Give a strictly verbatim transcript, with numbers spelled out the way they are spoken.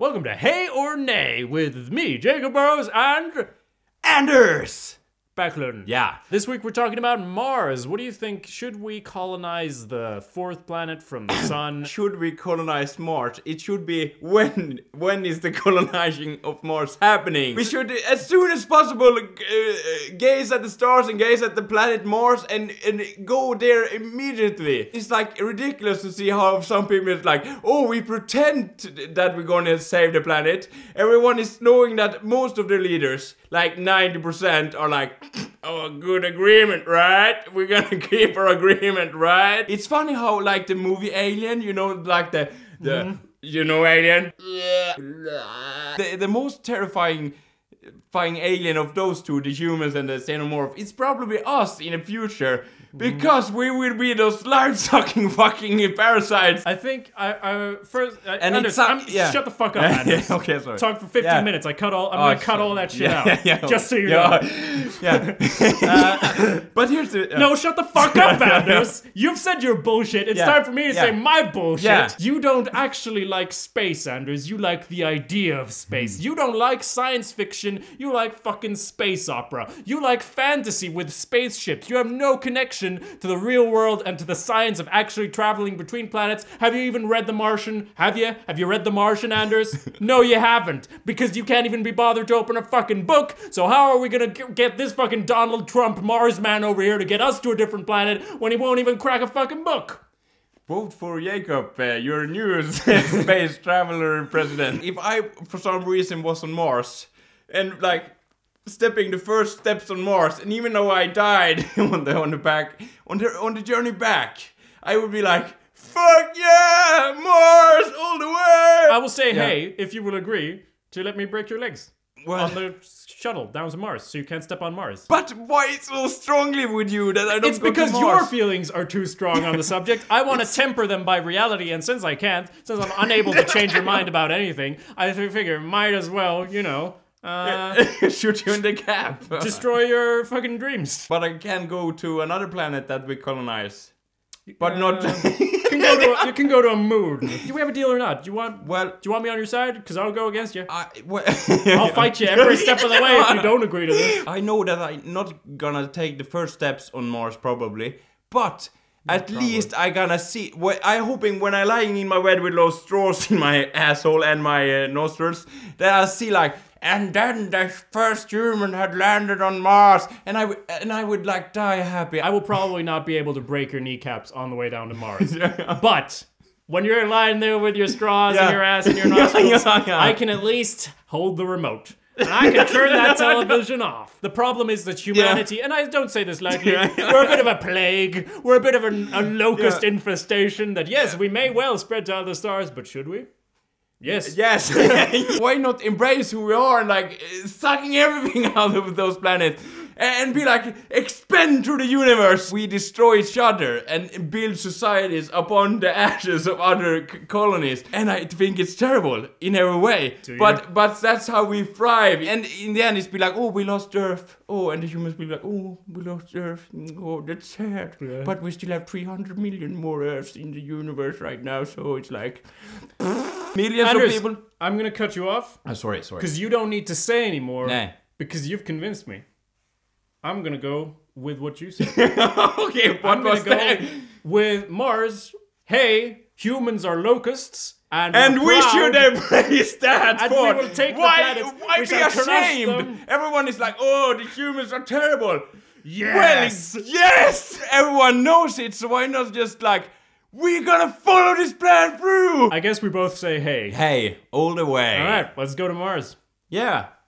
Welcome to Hey or Nay with me, Jakob Burrows, and Anders Backlund. Yeah. This week we're talking about Mars. What do you think? Should we colonize the fourth planet from the sun? Should we colonize Mars? It should be when when is the colonizing of Mars happening? We should, as soon as possible, uh, gaze at the stars and gaze at the planet Mars and, and go there immediately. It's like ridiculous to see how some people is like, oh, we pretend that we're gonna save the planet. Everyone is knowing that most of the leaders, like ninety percent, are like, oh, good agreement, right? We're gonna keep our agreement, right? It's funny how, like, the movie Alien, you know, like the, the mm-hmm. you know, Alien? Yeah. The, the most terrifying fine alien of those two, the humans and the xenomorph, it's probably us in the future, because we will be those life-sucking fucking parasites. I think I, I first I, and Anders, I'm, yeah. shut the fuck up, Anders. Yeah, okay, sorry. Talk for fifteen yeah. minutes. I cut all. I'm oh, gonna cut sorry. all that shit yeah, out. Yeah, yeah, just so you yeah. know. Yeah. uh, but here's the. Uh, no, shut the fuck up, Anders. You've said your bullshit. It's yeah. time for me to yeah. say my bullshit. Yeah. You don't actually like space, Anders. You like the idea of space. Mm. You don't like science fiction. You like fucking space opera. You like fantasy with spaceships. You have no connection to the real world and to the science of actually traveling between planets. Have you even read The Martian? Have you? Have you read The Martian, Anders? No, you haven't. Because you can't even be bothered to open a fucking book. So how are we gonna get this fucking Donald Trump Mars man over here to get us to a different planet when he won't even crack a fucking book? Vote for Jakob, uh, your new space traveler president. If I, for some reason, was on Mars, and like stepping the first steps on Mars, and even though I died on the on the back on the on the journey back, I would be like, fuck yeah, Mars all the way. I will say yeah. hey if you will agree to let me break your legs. Well, on the shuttle down to Mars, so you can't step on Mars. But why so strongly would you that I don't? It's go because to Mars? Your feelings are too strong on the subject. I want to temper them by reality, and since I can't, since I'm unable to change your mind about anything, I figure might as well, you know. Uh, shoot you in the cap. Destroy your fucking dreams. But I can go to another planet that we colonize. But uh, not. you, can go to a, you can go to a moon. Do we have a deal or not? Do you want? Well, do you want me on your side? Because I'll go against you. I, well, I'll fight you every step of the way if you don't agree to this. I know that I'm not gonna take the first steps on Mars probably, but. At Probably. least I gonna see. Well, I hoping when I lying in my bed with those straws in my asshole and my uh, nostrils, that I see like, and then the first human had landed on Mars, and I and I would like die happy. I will probably not be able to break your kneecaps on the way down to Mars, yeah. but. When you're lying there with your straws yeah. and your ass and your nostrils, yeah, yeah, yeah. I can at least hold the remote. And I can turn that television off. The problem is that humanity, yeah. and I don't say this lightly, yeah, yeah. we're a bit of a plague. We're a bit of an, a locust yeah. infestation that, yes, yeah. we may well spread to other stars, but should we? Yes. Yes. Why not embrace who we are and, like, sucking everything out of those planets and be like, expand through the universe. We destroy each other and build societies upon the ashes of other colonies. And I think it's terrible in every way. But but that's how we thrive. And in the end, it's be like, oh, we lost Earth. Oh, and the humans will be like, oh, we lost Earth. Oh, that's sad. Yeah. But we still have three hundred million more Earths in the universe right now. So it's like... Millions Anders, of people. I'm gonna cut you off. I'm oh, sorry, sorry. Because you don't need to say anymore. Nah. Because you've convinced me. I'm gonna go with what you said. Okay, what I'm was gonna that? Go with Mars. Hey, humans are locusts, and and we should embrace that. And we will take why, the planets. Why we be ashamed? Everyone is like, oh, the humans are terrible. Yes, well, yes. Everyone knows it, so why not just like. We're gonna follow this plan through! I guess we both say hey. Hey, all the way. Alright, let's go to Mars. Yeah.